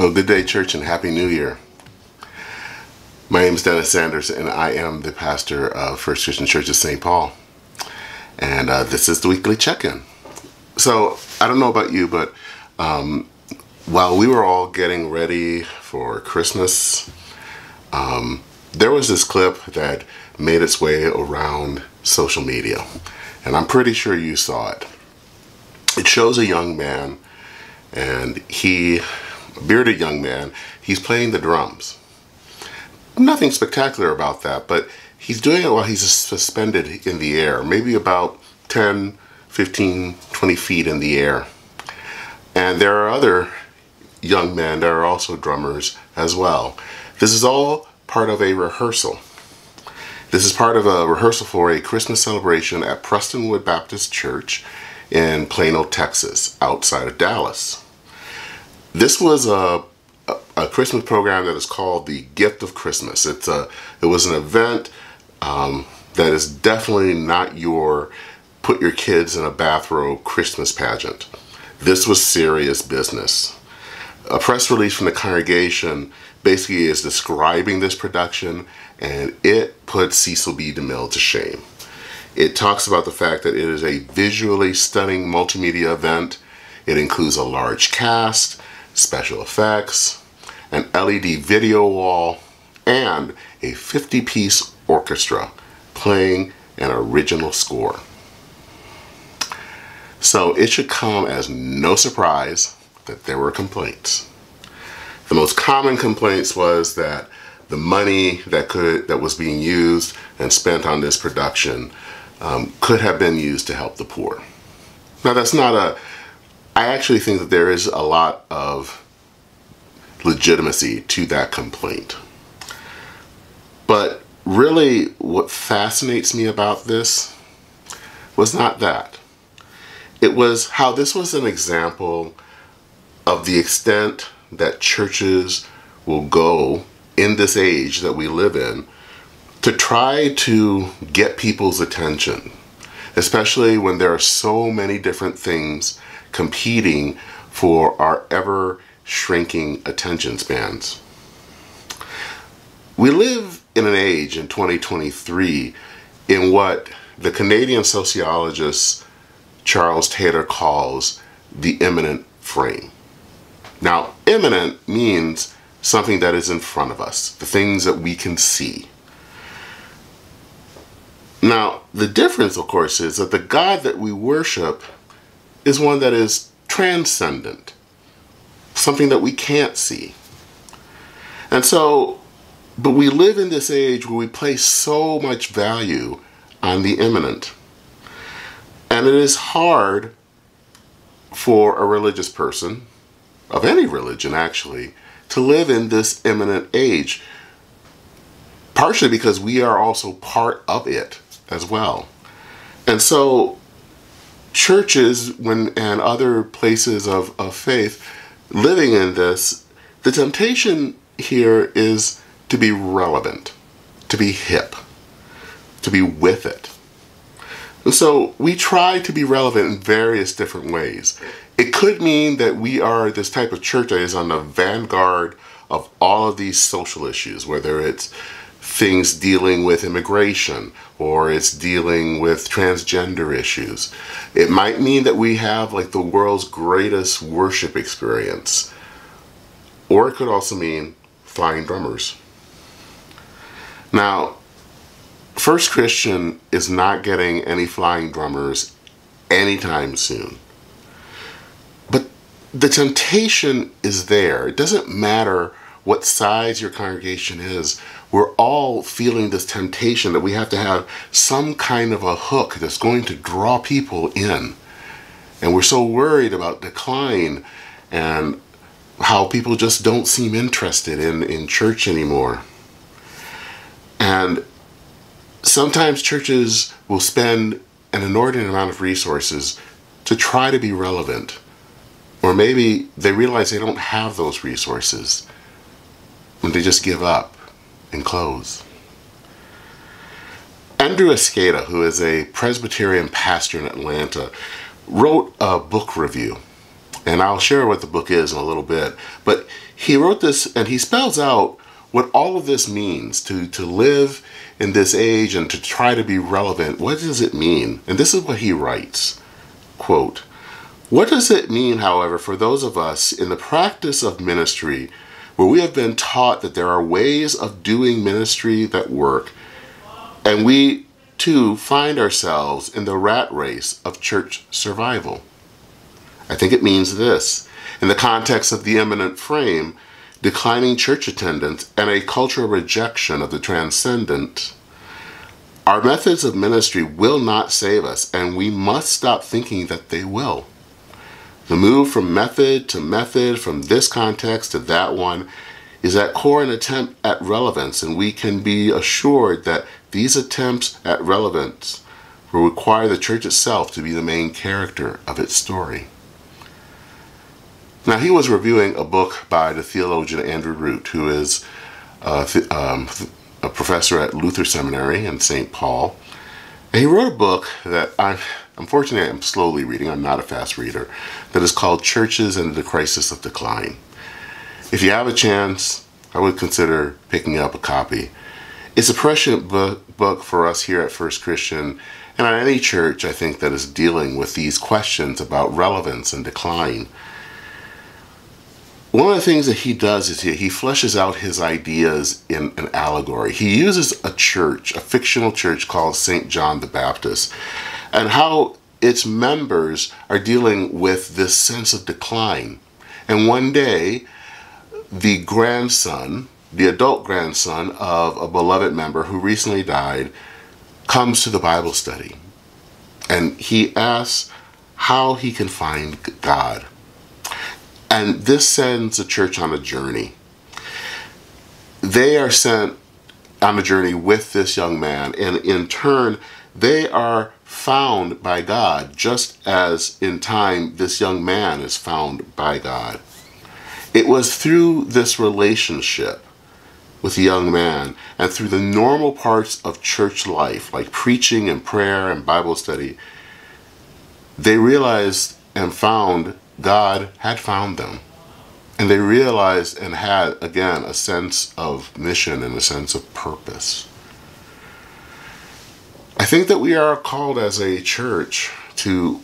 Well, good day, church, and Happy New Year. My name is Dennis Sanders, and I am the pastor of First Christian Church of St. Paul. And this is the weekly check-in. So, I don't know about you, but while we were all getting ready for Christmas, there was this clip that made its way around social media. And I'm pretty sure you saw it. It shows a young man, and a bearded young man, he's playing the drums. Nothing spectacular about that, but he's doing it while he's suspended in the air, maybe about 10, 15, 20 feet in the air. And there are other young men that are also drummers as well. This is all part of a rehearsal. This is part of a rehearsal for a Christmas celebration at Prestonwood Baptist Church in Plano, Texas, outside of Dallas. This was a Christmas program that is called the Gift of Christmas. It was an event that is definitely not your put your kids in a bathrobe Christmas pageant. This was serious business. A press release from the congregation basically is describing this production, and it put Cecil B. DeMille to shame. It talks about the fact that it is a visually stunning multimedia event. It includes a large cast, special effects, an LED video wall, and a 50-piece orchestra playing an original score. So it should come as no surprise that there were complaints. The most common complaints was that the money that was being used and spent on this production could have been used to help the poor. Now, that's not I actually think that there is a lot of legitimacy to that complaint. But really, what fascinates me about this was not that. It was how this was an example of the extent that churches will go in this age that we live in to try to get people's attention, especially when there are so many different things competing for our ever-shrinking attention spans. We live in an age in 2023 in what the Canadian sociologist Charles Taylor calls the immanent frame. Now, immanent means something that is in front of us, the things that we can see. Now, the difference, of course, is that the God that we worship is one that is transcendent, something that we can't see. And so, but we live in this age where we place so much value on the immanent. And it is hard for a religious person, of any religion actually, to live in this immanent age, partially because we are also part of it as well. And so churches and other places of faith living in this, the temptation here is to be relevant, to be hip, to be with it. And so we try to be relevant in various different ways. It could mean that we are this type of church that is on the vanguard of all of these social issues, whether it's things dealing with immigration, or it's dealing with transgender issues. It might mean that we have like the world's greatest worship experience. Or it could also mean flying drummers. Now, First Christian is not getting any flying drummers anytime soon. But the temptation is there. It doesn't matter what size your congregation is, we're all feeling this temptation that we have to have some kind of a hook that's going to draw people in. And we're so worried about decline and how people just don't seem interested in church anymore. And sometimes churches will spend an inordinate amount of resources to try to be relevant. Or maybe they realize they don't have those resources, when they just give up and close. Andrew Escada, who is a Presbyterian pastor in Atlanta, wrote a book review, and I'll share what the book is in a little bit, but he wrote this, and he spells out what all of this means to live in this age and to try to be relevant. What does it mean? And this is what he writes, quote, "What does it mean, however, for those of us in the practice of ministry, where we have been taught that there are ways of doing ministry that work, and we too find ourselves in the rat race of church survival? I think it means this. In the context of the immanent frame, declining church attendance, and a cultural rejection of the transcendent, our methods of ministry will not save us, and we must stop thinking that they will. The move from method to method, from this context to that one, is at core an attempt at relevance, and we can be assured that these attempts at relevance will require the church itself to be the main character of its story." Now, he was reviewing a book by the theologian Andrew Root, who is a professor at Luther Seminary in St. Paul. And he wrote a book that I'm slowly reading, I'm not a fast reader, that is called Churches and the Crisis of Decline. If you have a chance, I would consider picking up a copy. It's a prescient book for us here at First Christian, and on any church, I think, that is dealing with these questions about relevance and decline. One of the things that he does is he fleshes out his ideas in an allegory. He uses a church, a fictional church called St. John the Baptist, and how its members are dealing with this sense of decline. And one day, the grandson, the adult grandson of a beloved member who recently died, comes to the Bible study, and he asks how he can find God. And this sends the church on a journey. They are sent on a journey with this young man, and in turn, they are found by God, just as in time this young man is found by God. It was through this relationship with the young man and through the normal parts of church life, like preaching and prayer and Bible study, they realized and found God had found them, and they realized and had, again, a sense of mission and a sense of purpose. I think that we are called as a church to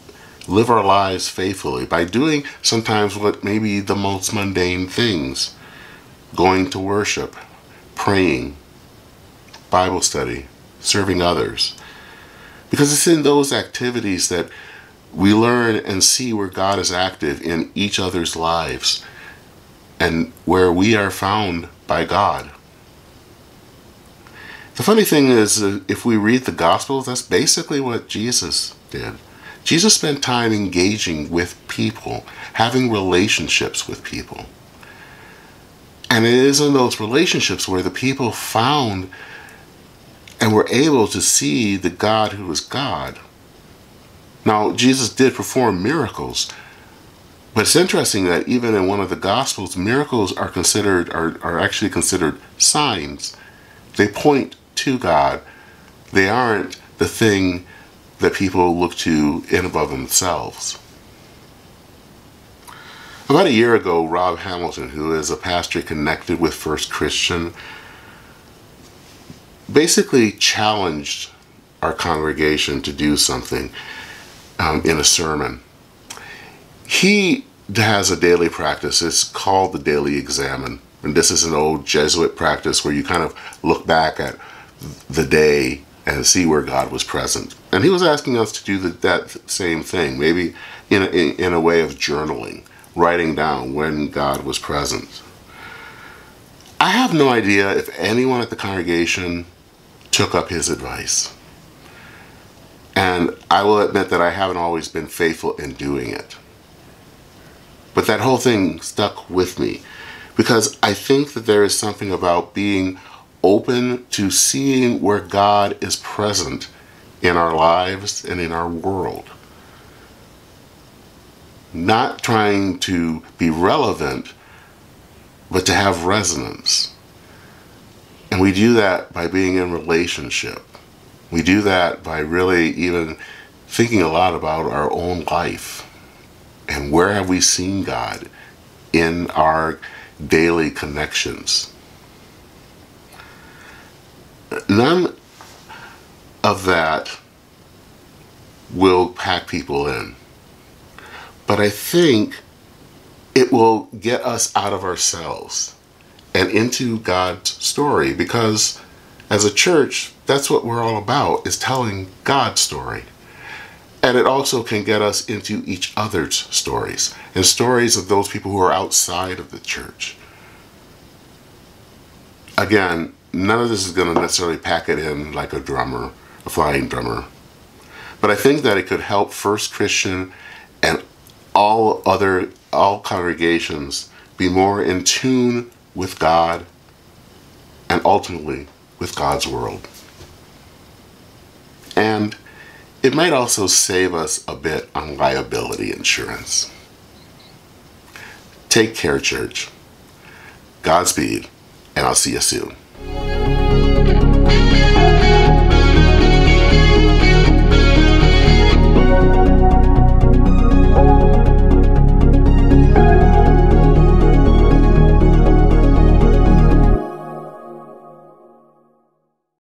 live our lives faithfully by doing sometimes what may be the most mundane things: going to worship, praying, Bible study, serving others, because it's in those activities that we learn and see where God is active in each other's lives and where we are found by God. The funny thing is, if we read the Gospels, that's basically what Jesus did. Jesus spent time engaging with people, having relationships with people. And it is in those relationships where the people found and were able to see the God who is God. Now, Jesus did perform miracles, but it's interesting that even in one of the Gospels, miracles are actually considered signs. They point to God. They aren't the thing that people look to in and above themselves. About a year ago, Rob Hamilton, who is a pastor connected with First Christian, basically challenged our congregation to do something. In a sermon. He has a daily practice. It's called the daily examine. And this is an old Jesuit practice where you kind of look back at the day and see where God was present. And he was asking us to do that same thing, maybe in a way of journaling, writing down when God was present. I have no idea if anyone at the congregation took up his advice. And I will admit that I haven't always been faithful in doing it. But that whole thing stuck with me, because I think that there is something about being open to seeing where God is present in our lives and in our world. Not trying to be relevant, but to have resonance. And we do that by being in relationship. We do that by really even thinking a lot about our own life and where have we seen God in our daily connections. None of that will pack people in, but I think it will get us out of ourselves and into God's story, because as a church, that's what we're all about, is telling God's story. And it also can get us into each other's stories, and stories of those people who are outside of the church. Again, none of this is going to necessarily pack it in like a drummer, a flying drummer. But I think that it could help First Christian and all congregations be more in tune with God and ultimately with God's world. And it might also save us a bit on liability insurance. Take care, church. Godspeed, and I'll see you soon.